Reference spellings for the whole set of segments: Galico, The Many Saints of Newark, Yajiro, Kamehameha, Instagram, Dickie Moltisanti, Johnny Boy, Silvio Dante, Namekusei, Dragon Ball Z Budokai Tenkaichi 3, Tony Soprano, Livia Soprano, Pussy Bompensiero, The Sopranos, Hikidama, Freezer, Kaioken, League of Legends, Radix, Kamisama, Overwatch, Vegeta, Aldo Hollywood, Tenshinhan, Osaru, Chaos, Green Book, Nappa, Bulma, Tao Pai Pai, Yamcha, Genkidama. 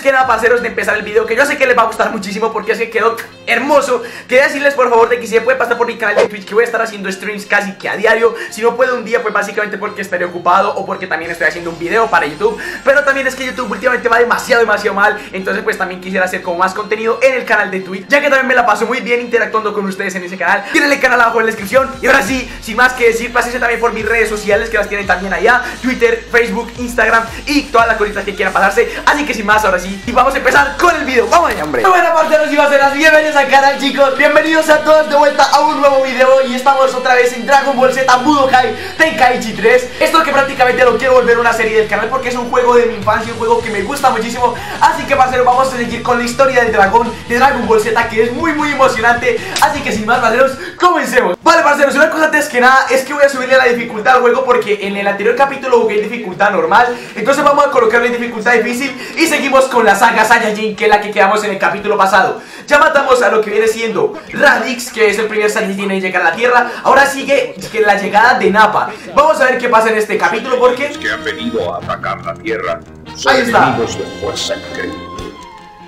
Que nada, parceros, de empezar el video, que yo sé que les va a gustar muchísimo porque es que quedó hermoso. Quería decirles por favor de que si se puede pasar por mi canal de Twitch, que voy a estar haciendo streams casi que a diario. Si no puedo un día, pues básicamente porque estaré ocupado o porque también estoy haciendo un video para YouTube. Pero también es que YouTube últimamente va demasiado mal, entonces pues también quisiera hacer como más contenido en el canal de Twitch, ya que también me la paso muy bien interactuando con ustedes en ese canal. Tienen el canal abajo en la descripción. Y ahora sí, sin más que decir, pásense también por mis redes sociales, que las tienen también allá: Twitter, Facebook, Instagram y todas las cositas que quieran pasarse. Así que sin más, ahora sí, y vamos a empezar con el video. ¡Vamos allá, hombre! Bueno, parceros y parceras, bienvenidos al canal, chicos. Bienvenidos a todos de vuelta a un nuevo video. Y estamos otra vez en Dragon Ball Z Budokai Tenkaichi 3. Esto que prácticamente lo quiero volver una serie del canal, porque es un juego de mi infancia, un juego que me gusta muchísimo. Así que, parceros, vamos a seguir con la historia del dragón de Dragon Ball Z, que es muy emocionante. Así que sin más, parceros, comencemos. Vale, parceros, una cosa antes que nada es que voy a subirle la dificultad al juego, porque en el anterior capítulo jugué en dificultad normal. Entonces vamos a colocarle en dificultad difícil y seguimos con la saga Saiyajin, que es la que quedamos en el capítulo pasado. Ya matamos a lo que viene siendo Radix, que es el primer Saiyajin en llegar a la Tierra. Ahora sigue que la llegada de Nappa. Vamos a ver qué pasa en este capítulo, porque los que han venido a atacar la Tierra son enemigos de fuerza increíble.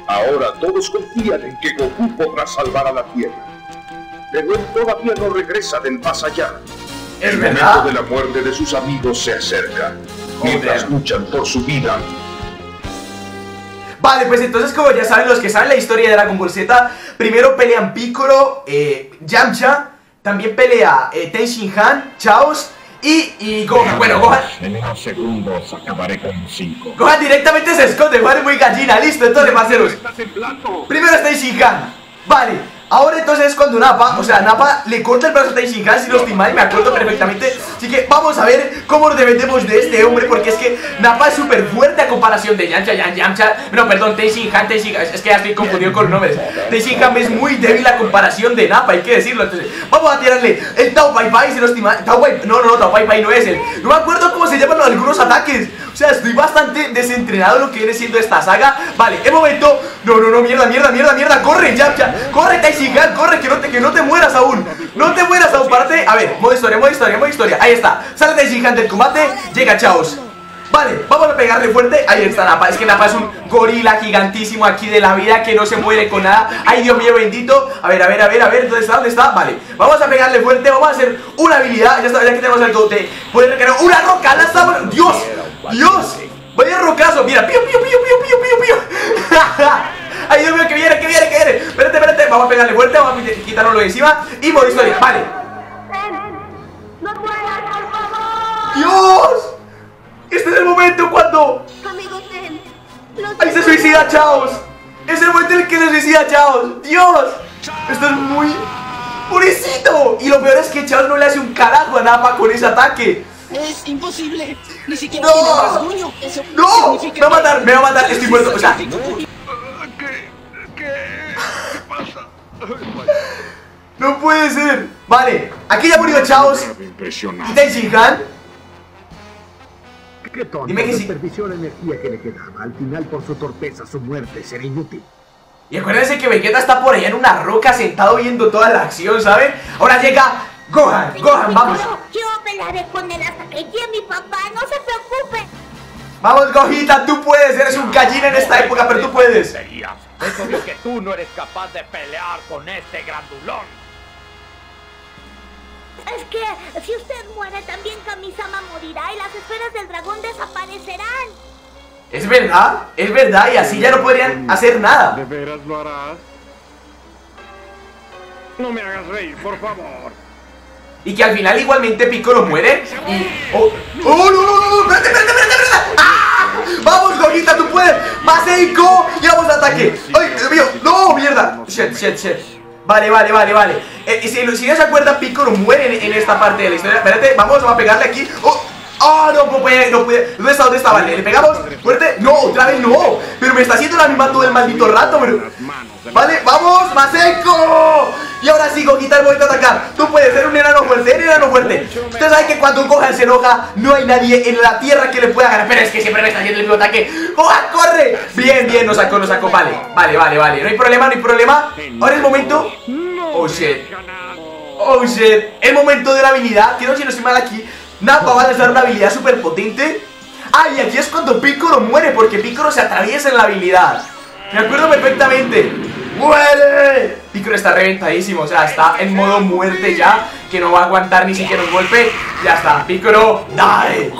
Ahora todos confían en que Goku podrá salvar a la Tierra, pero él todavía no regresa del más allá. El momento de la muerte de sus amigos se acerca, mientras luchan por su vida. Vale, pues entonces, como ya saben, los que saben la historia de Dragon Ball Z, primero pelean Piccolo, Yamcha, también pelea Tenshinhan, Chaos y Gohan. Bueno, Gohan en unos segundos acabaré con 5. Gohan directamente se esconde, Gohan es muy gallina. Listo, entonces, parceros, primero es Tenshinhan. Vale, ahora entonces cuando Nappa, o sea, Nappa le corta el brazo a Tenshinhan, si no estoy mal, me acuerdo perfectamente. Así que vamos a ver cómo nos defendemos de este hombre, porque es que Nappa es súper fuerte a comparación de Yamcha. No, perdón, Tenshinhan, es que ya estoy confundido con los nombres. Tenshinhan es muy débil a comparación de Nappa, hay que decirlo. Entonces vamos a tirarle el Tao Pai Pai, si no estoy mal. No, Tao Pai Pai no es él. No me acuerdo cómo se llaman algunos ataques. O sea, estoy bastante desentrenado en lo que viene siendo esta saga. Vale, el momento. No, mierda. Corre, Yamcha. Corre, Tenshinhan, corre, que no te mueras aún. No te mueras aún, parte. A ver, modo historia. Ahí está. Sale Tenshinhan del combate. Llega Chaos. Vale, vamos a pegarle fuerte. Ahí está Nappa. Es que Nappa es un gorila gigantísimo aquí de la vida, que no se muere con nada. Ay, Dios mío bendito. A ver, ¿dónde está? Vale, vamos a pegarle fuerte. Vamos a hacer una habilidad. Ya está, ya que tenemos el gote. Puede recargar una roca. La está. Dios, vaya rocazo. Mira, pío. Ay, Dios mío, que viene. Espérate. Vamos a pegarle fuerte. Vamos a quitarlo de encima. Y modo historia. Vale. Dios. Este es el momento cuando... ¡Ahí se suicida, Chaos! Es el momento en el que se suicida, Chaos. ¡Dios! Esto es muy... ¡Pobrecito! Y lo peor es que Chaos no le hace un carajo a Nappa con ese ataque. Es imposible. Ni siquiera... ¡No! Eso ¡no! Me va a matar. Estoy muerto. O sea... ¿Qué pasa? No puede ser. Vale. Aquí ya murió Chaos. Y Tenshinhan. Qué tonto. Dime que sí. Desperdició la energía que le quedaba. Al final, por su torpeza, su muerte será inútil. Y acuérdense que Vegeta está por allá en una roca sentado viendo toda la acción, ¿saben? Ahora llega Gohan. Gohan, vamos. Yo me la responderé hasta que llegue mi papá, no se preocupe. Vamos, Gogita, tú puedes. Eres un gallina en esta época, pero tú puedes. Es obvio que tú no eres capaz de pelear con este grandulón. Es que si usted muere, también Kamisama morirá y las esferas del dragón desaparecerán. Es verdad, y así ya no podrían hacer nada. ¿De veras lo harás? No me hagas reír, por favor. Y que al final igualmente Piccolo muere. ¡No! ¡Espérate! ¡Ah! ¡Vamos, Gogita, tú puedes! ¡Más épico! ¡Y vamos al ataque! ¡Ay, Dios mío! ¡No, mierda! ¡Shit! Vale. Si no se acuerdan, Piccolo muere en esta parte de la historia. Espérate, vamos a pegarle aquí. No puede. ¿Dónde está? Vale, le pegamos. Fuerte. No, otra vez no. Pero me está haciendo la misma todo el maldito rato, pero... Vale, vamos, Maseco. Y ahora sí, Gogita, el momento de atacar. Tú puedes ser un enano fuerte. Usted sabe que cuando Gohan se enoja, no hay nadie en la tierra que le pueda ganar. Pero es que siempre me está haciendo el mismo ataque. ¡Gohan, corre! Bien, nos sacó. Vale. No hay problema. Ahora es el momento. Oh shit. El momento de la habilidad. Que no, si no estoy mal aquí, Nappa va a lanzar una habilidad súper potente. Ah, y aquí es cuando Piccolo muere, porque Piccolo se atraviesa en la habilidad. Me acuerdo perfectamente. ¡Muere! Piccolo está reventadísimo, o sea, está en modo muerte ya, que no va a aguantar ni siquiera un golpe. Ya está, Piccolo, die.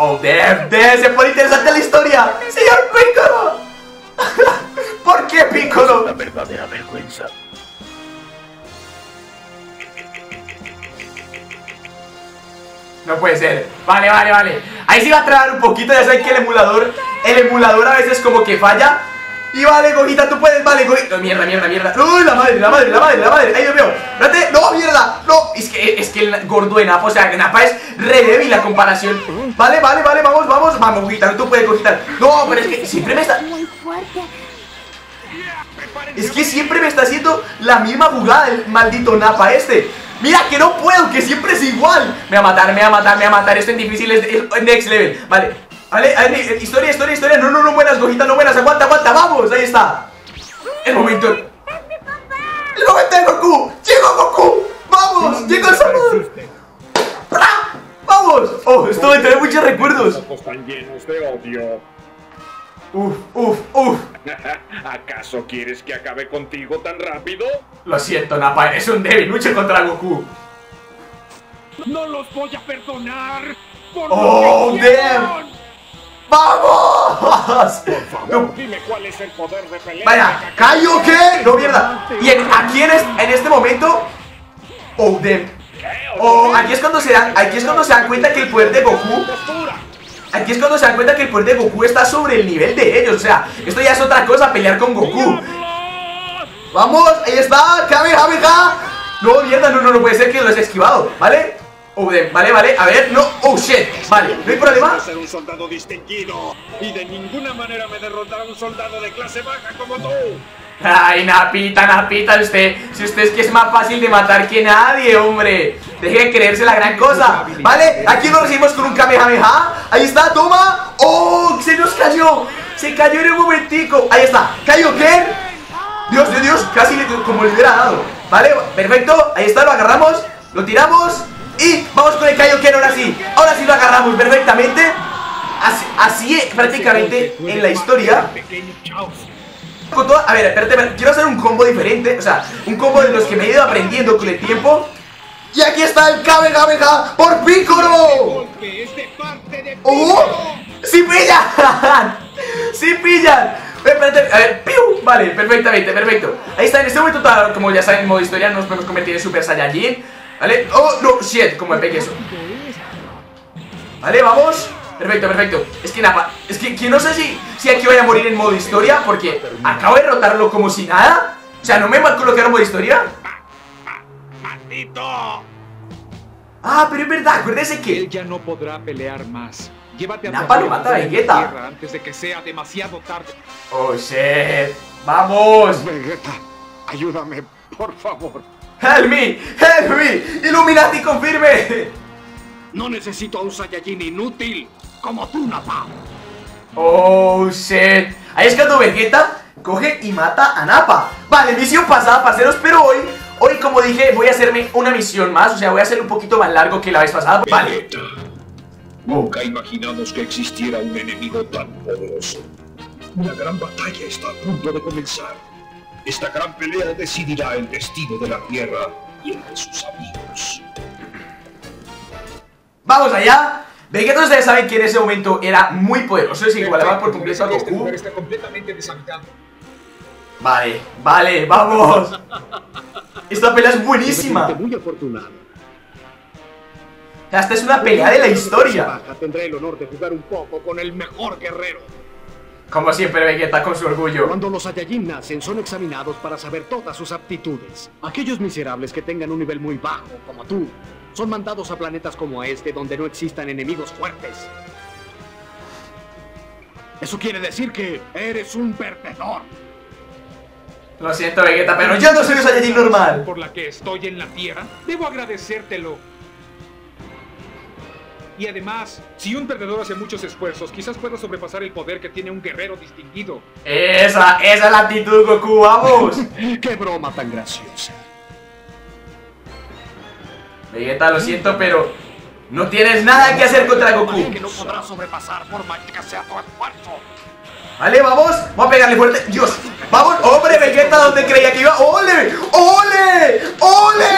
Oh, damn, se pone interesante la historia. ¡Señor Piccolo! ¿Por qué, Piccolo? La verdadera vergüenza. No puede ser. Vale, vale, vale. Ahí sí va a trabar un poquito. Ya saben que el emulador a veces como que falla. Y vale, Gogita, tú puedes. Vale, Gogita. No, mierda, mierda, mierda. Uy, la madre. Ahí lo veo. No, mierda. No, es que el gordo de Nappa, o sea, Nappa es re débil la comparación. Vale, vamos, Gogita. No, tú puedes, Gogita. No, pero es que siempre me está... Es que siempre me está haciendo la misma jugada el maldito Nappa este. Mira que no puedo, que siempre es igual. Me va a matar. Esto es difícil, es next level. Vale, a ver, historia. No, buenas, Gogita, no buenas. Aguanta, vamos, ahí está. El momento de Goku. Llegó Goku, vamos, llegó el sabor. Vamos. Oh, esto me trae muchos recuerdos. Están llenos de odio. Uf. ¿Acaso quieres que acabe contigo tan rápido? Lo siento, Nappa, eres un débil. Lucha contra Goku. No los voy a perdonar. ¡Oh, damn! ¡Vamos! Por favor, dime cuál es el poder de pelea. Vaya, Kaioken. No, mierda. Y aquí en este momento. Oh, damn. Oh, aquí es cuando se dan cuenta que el poder de Goku. Aquí es cuando se dan cuenta que el poder de Goku está sobre el nivel de ellos. O sea, esto ya es otra cosa, pelear con Goku. Vamos, ahí está, Kamehameha. No, mierda, no puede ser que lo has esquivado, ¿vale? Vale, a ver, no, oh shit, vale, no hay problema. Ser un soldado distinguido y de ninguna manera me derrotará un soldado de clase baja como tú. Ay, Napita, usted, si usted es que es más fácil de matar que nadie, hombre. Deje de creerse la gran cosa. Vale, aquí lo recibimos con un Kamehameha. Ahí está, toma. Oh, se nos cayó. Se cayó en un momentico. Ahí está, Kaioken. Dios, casi como le hubiera dado. Vale, perfecto, ahí está, lo agarramos, lo tiramos y vamos con el Kaioken ahora sí lo agarramos perfectamente. Así es, prácticamente en la historia. Con todo, a ver, espérate, quiero hacer un combo diferente, o sea, un combo de los que me he ido aprendiendo con el tiempo. Y aquí está el Kamehameha por Piccolo. ¡Oh! ¡Sí pillan! Espérate, a ver, ¡piu! Vale, perfecto. Ahí está, en este momento, como ya saben, en modo historia nos podemos convertir en Super Saiyajin. ¿Vale? ¡Oh, no! ¡Shit! Como me pegué eso. Vale, vamos. Perfecto. Es que no sé si aquí voy a morir en modo historia, porque acabo de derrotarlo como si nada. O sea, ¿no me va a colocar en modo historia? ¡Maldito! Ah, pero es verdad, acuérdese que él ya no podrá pelear más. Llévate a Nappa, lo mata a Vegeta antes de que sea demasiado tarde. ¡Oh, shit! ¡Vamos! Vegeta, ayúdame, por favor. ¡Help me! ¡Illuminati, confirme! No necesito a un Saiyajin inútil como tú, Nappa. Oh, shit. Ahí es cuando Vegeta coge y mata a Nappa. Vale, misión pasada, parceros, pero hoy como dije, voy a hacerme una misión más. O sea, voy a hacer un poquito más largo que la vez pasada. Vale. Vegeta, nunca imaginamos que existiera un enemigo tan poderoso. Una gran batalla está a punto de comenzar. Esta gran pelea decidirá el destino de la Tierra y el de sus amigos. ¡Vamos allá! Vegeta, ustedes saben que en ese momento era muy poderoso, es igualaba por completo a Goku. Está completamente deshabitado. Vale, vamos. Esta pelea es buenísima. Muy afortunado. Esta es una pelea de la historia. Tendré el honor de jugar un poco con el mejor guerrero. Como siempre, Vegeta con su orgullo. Cuando los Saiyajin nacen, son examinados para saber todas sus aptitudes. Aquellos miserables que tengan un nivel muy bajo, como tú, son mandados a planetas como este, donde no existan enemigos fuertes. Eso quiere decir que eres un perdedor. Lo siento, Vegeta, pero yo no soy un Saiyajin normal. Por la que estoy en la Tierra, debo agradecértelo. Y además, si un perdedor hace muchos esfuerzos, quizás pueda sobrepasar el poder que tiene un guerrero distinguido. Esa es la actitud, Goku, vamos. Qué broma tan graciosa. Vegeta, lo siento, pero No tienes nada que hacer contra Goku. Vale, vamos. Vamos a pegarle fuerte. Dios. Vamos. Hombre, Vegeta, donde creía que iba. ¡Ole! ¡Ole! ¡Ole!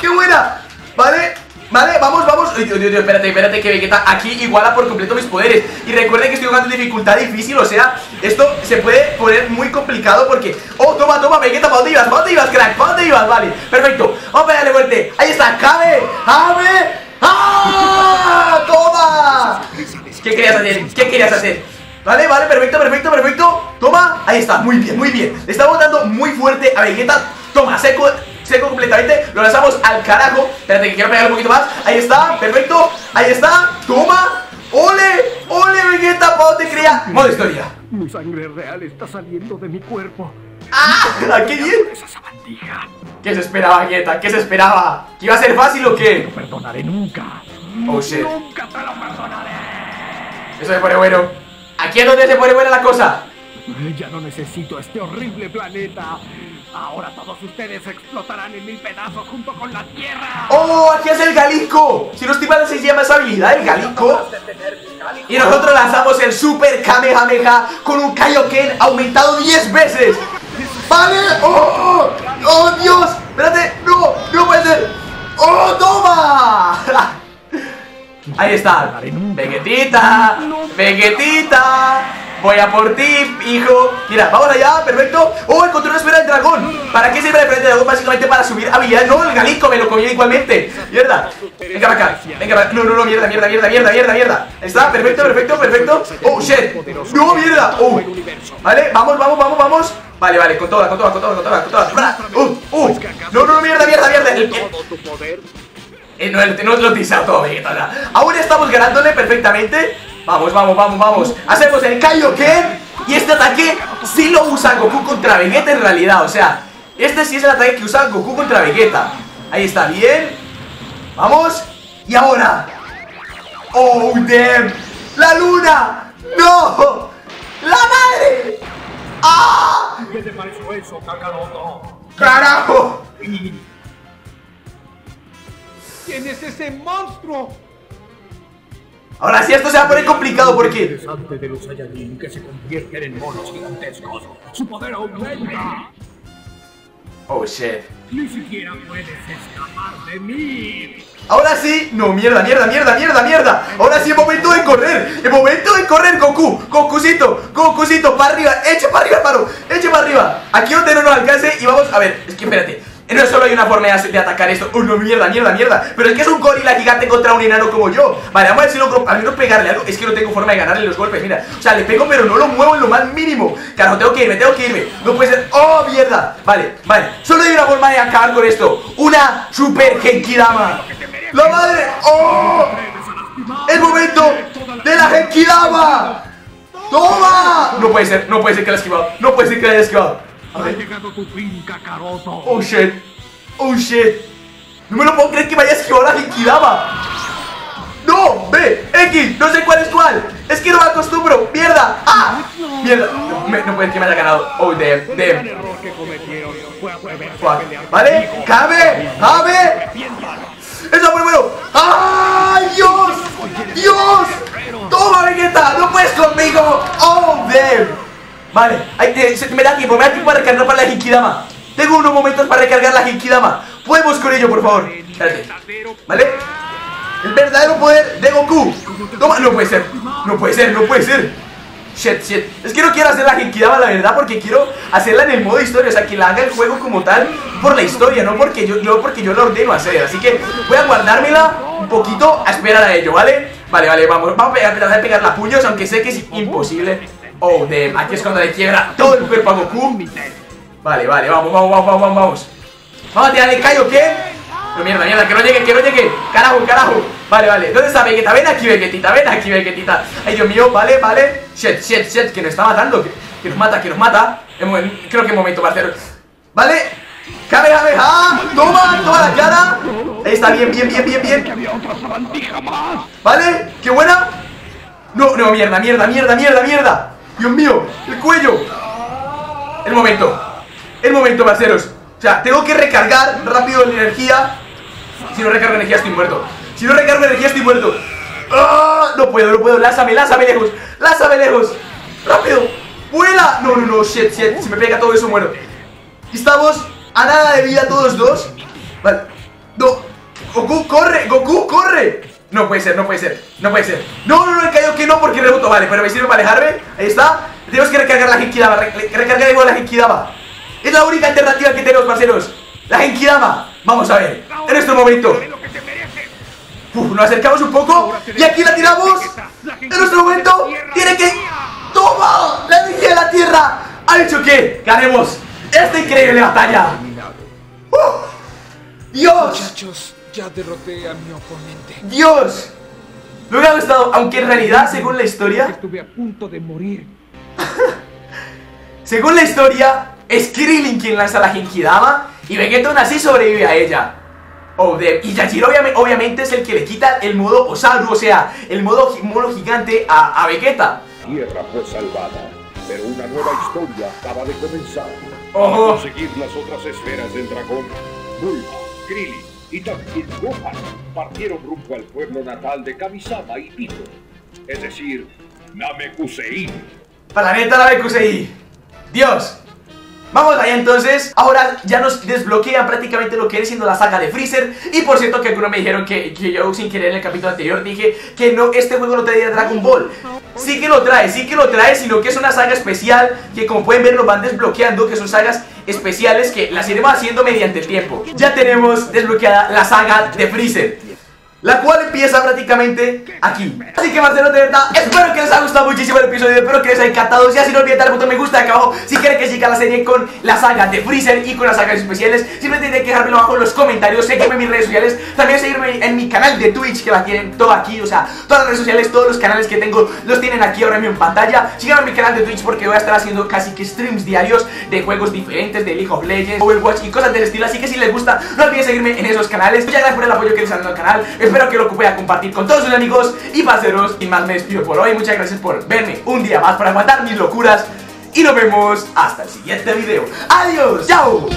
¡Qué buena! Vale. Vale, vamos, vamos. Dios, Dios, Dios, espérate, espérate, que Vegeta aquí iguala por completo mis poderes. Y recuerden que estoy jugando en dificultad difícil, o sea, esto se puede poner muy complicado porque... ¡Oh, toma, toma, Vegeta! ¿Para dónde ibas? ¿Para dónde ibas, crack? ¿Para dónde ibas? Vale, perfecto. Vamos a pegarle fuerte. Ahí está, cabe, cabe. ¡Ah! ¡Toma! ¿Qué querías hacer? ¿Qué querías hacer? Vale, vale, perfecto, perfecto, perfecto. Toma, ahí está, muy bien, muy bien. Le estamos dando muy fuerte a Vegeta. Toma, seco... seco completamente, lo lanzamos al carajo. Espérate que quiero pegar un poquito más, ahí está, perfecto, ahí está, toma. ¡Ole! ¡Ole, Vegeta! ¿Para dónde crea? Modo historia. Mi sangre real está saliendo de mi cuerpo. ¡Ah! ¡Qué bien! ¿Qué se esperaba, Vegeta? ¿Qué se esperaba? ¿Que iba a ser fácil o qué? No perdonaré nunca. Oh shit. Nunca te lo perdonaré. Eso se pone bueno. Aquí es donde se pone buena la cosa. Ya no necesito este horrible planeta. Ahora todos ustedes explotarán en mil pedazos junto con la tierra. ¡Oh! Aquí es el Galico. Si no estoy mal, se llama esa habilidad, el Galico. Y nosotros lanzamos el Super Kamehameha con un Kaioken aumentado 10 veces. ¡Vale! ¡Oh! ¡Oh, Dios! ¡Espérate! ¡No! ¡No puede ser! ¡Oh, toma! Ahí está. Vegetita. Vegetita. Voy a por ti, hijo. Mira, vamos allá, perfecto. Oh, encontré una esfera del dragón. ¿Para qué sirve la esfera del dragón? Básicamente para subir habilidad. No, el Galico me lo comió igualmente. Mierda. Venga para acá. Venga para acá. No, no, no, mierda, mierda, mierda, mierda, mierda, mierda. Está, perfecto, perfecto, perfecto. Oh, shit. No, mierda. Oh. Vale, vamos, vamos, vamos, vamos. Vale, vale, con toda, con toda, con toda, con toda, con toda. No, no, mierda, mierda, mierda. No lo utiliza todo, Vegeta. Aún estamos ganándole perfectamente. Vamos, vamos, vamos, vamos. Hacemos el Kaioken. Y este ataque sí lo usa Goku contra Vegeta en realidad. O sea, este sí es el ataque que usa Goku contra Vegeta. Ahí está, bien. Vamos. Y ahora. Oh, damn. La luna. No. La madre. ¡Ah! ¿Qué te pareció eso, Kakaroto? ¡Carajo! ¿Quién es ese monstruo? Ahora sí, esto se va a poner complicado porque... ...de los Saiyajin que se convierten en monos gigantescos. ¡Su poder aumenta! Oh, shit. Ni siquiera puedes escapar de mí. Ahora sí... No, mierda, mierda, mierda, mierda, mierda. Ahora sí, es momento de correr. Es momento de correr, Goku. Gokucito, Gokucito, para arriba. Eche para arriba, hermano. Eche para arriba. Aquí donde no nos alcance y vamos... A ver, es que espérate. No solo hay una forma de atacar esto. ¡Oh, no, mierda, mierda, mierda! Pero es que es un gorila gigante contra un enano como yo. Vale, vamos a ver si logro al menos pegarle algo. Es que no tengo forma de ganarle los golpes, mira. O sea, le pego pero no lo muevo en lo más mínimo. Carajo, tengo que irme, tengo que irme. No puede ser... ¡Oh, mierda! Vale, vale. Solo hay una forma de acabar con esto. ¡Una super Genkidama! ¡La madre! ¡Oh! ¡El momento de la Genkidama! ¡Toma! No puede ser, no puede ser que la haya esquivado. No puede ser que la haya esquivado. Ha llegado tu fin, Kakaroto. Oh shit. Oh shit. No me lo puedo creer que me haya esquivado la Hikidama. No, B, X, no sé cuál es cuál. Es que no me acostumbro. Mierda. Ah, mierda. No puede que me haya ganado. Oh, damn, damn. Vale, cabe, cabe. Eso fue bueno. ¡Ay, Dios! ¡Dios! ¡Toma, Vegeta! ¡No puedes conmigo! Oh, damn. Vale, me da tiempo para recargar para la Hikidama. Tengo unos momentos para recargar la Hikidama. Podemos con ello, por favor. Espérate. Vale. El verdadero poder de Goku. Toma, no puede ser. No puede ser, no puede ser. Shit, shit. Es que no quiero hacer la Hikidama, la verdad, porque quiero hacerla en el modo historia. O sea, que la haga el juego como tal por la historia, no porque yo la ordeno hacer. Así que voy a guardármela un poquito a esperar a ello, ¿vale? Vale, vale, vamos. Vamos a tratar de pegar las puños, aunque sé que es imposible. Oh, damn, aquí es cuando le quiebra todo el cuerpo a Goku. Vale, vale, vamos, vamos, vamos, vamos, vamos. Vamos a tirarle Kaioken. No, mierda, mierda, que no llegue, que no llegue. Carajo, carajo. Vale, vale, ¿dónde está Vegeta? Ven aquí, Vegetita, ven aquí, Vegetita. Ay, Dios mío, vale, vale. Shit, shit, shit, que nos está matando. Que nos mata, que nos mata. Creo que es momento para hacer. Vale. Kamehameha. Toma, toma la cara. Ahí está, bien, bien, bien, bien, bien. Vale, qué buena. No, no, mierda, mierda, mierda, mierda, mierda. Dios mío, el cuello. El momento, parceros. O sea, tengo que recargar rápido la energía. Si no recargo energía estoy muerto. Si no recargo energía estoy muerto. ¡Ah! No puedo, no puedo. Lázame, lázame lejos. Lázame lejos. Rápido. Vuela. No, no, no. Shit, shit. Si me pega todo eso muero. Estamos a nada de vida todos dos. Vale. No. Goku, corre. Goku, corre. No puede ser, no puede ser. No puede ser. No, no, no. El Kaioken no porque reboto. Vale, pero me sirve para alejarme. Ahí está. Tenemos que recargar la Genkidama. Recargaremos la Genkidama. Es la única alternativa que tenemos, parceros. La Genkidama. Vamos a ver. En este momento. Uf, nos acercamos un poco. Y aquí la tiramos. En nuestro momento. Tiene que. ¡Toma! La energía de la tierra. Ha hecho que ganemos esta increíble batalla. ¡Dios! Muchachos, ya derroté a mi oponente. ¡Dios! Lo he gustado, aunque en realidad, según la historia. Estuve a punto de morir. Según la historia, es Krillin quien lanza la Genkidama. Y Vegeta aún así sobrevive a ella. Oh, y Yajiro obviamente es el que le quita el modo Osaru, o sea, el modo mono gigante a Vegeta. Tierra fue salvada, pero una nueva historia acaba de comenzar. Para conseguir las otras esferas del dragón, Bulma, Krillin y también Gohan partieron rumbo al pueblo natal de Kamisama y Piccolo, es decir, Namekusei. Planeta Namekusei. Dios. Vamos allá entonces, ahora ya nos desbloquean prácticamente lo que viene siendo la saga de Freezer. Y por cierto que algunos me dijeron que yo sin querer en el capítulo anterior dije que no, este juego no traía Dragon Ball. Sí que lo trae, sino que es una saga especial que como pueden ver nos van desbloqueando, que son sagas especiales que las iremos haciendo mediante el tiempo. Ya tenemos desbloqueada la saga de Freezer, la cual empieza prácticamente aquí. Así que marceros de verdad, espero que les haya gustado muchísimo el episodio, espero que les haya encantado. Si así no olviden dar el botón me gusta acá abajo si quieren que siga la serie con la saga de Freezer y con las sagas especiales. Simplemente tienen que dejármelo abajo en los comentarios, seguirme en mis redes sociales, también seguirme en mi canal de Twitch que la tienen todo aquí, o sea, todas las redes sociales, todos los canales que tengo los tienen aquí ahora mismo en pantalla. Síganme en mi canal de Twitch porque voy a estar haciendo casi que streams diarios de juegos diferentes, de League of Legends, Overwatch y cosas del estilo, así que si les gusta no olviden seguirme en esos canales. Muchas gracias por el apoyo que les han dado al canal. Espero que lo pueda compartir con todos sus amigos y parceros. Y más me despido por hoy. Muchas gracias por verme un día más, por aguantar mis locuras. Y nos vemos hasta el siguiente video. ¡Adiós! ¡Chao!